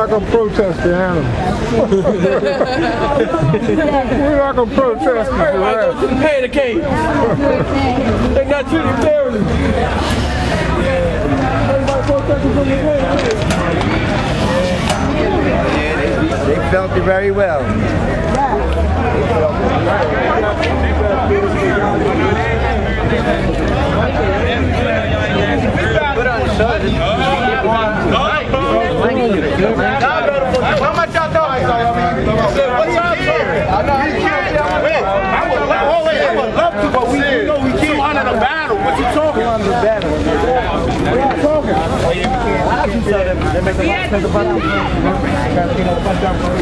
not going to protest the animals. We're not going to protest the animals. They're not treated fairly. They're not treated fairly. Everybody protesting from the way. They felt it very well. Put on the shirt. How much y'all thought? What's up, sir? I would love to, but we know we can't. 200 a battle. What you talking about? 200 a battle. What you talking about?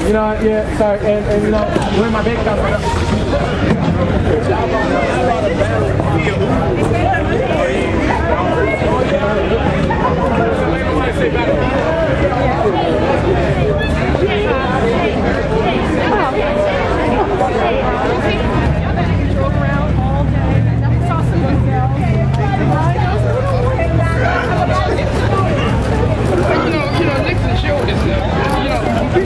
You know, yeah, sorry, and you know, where my big comes from.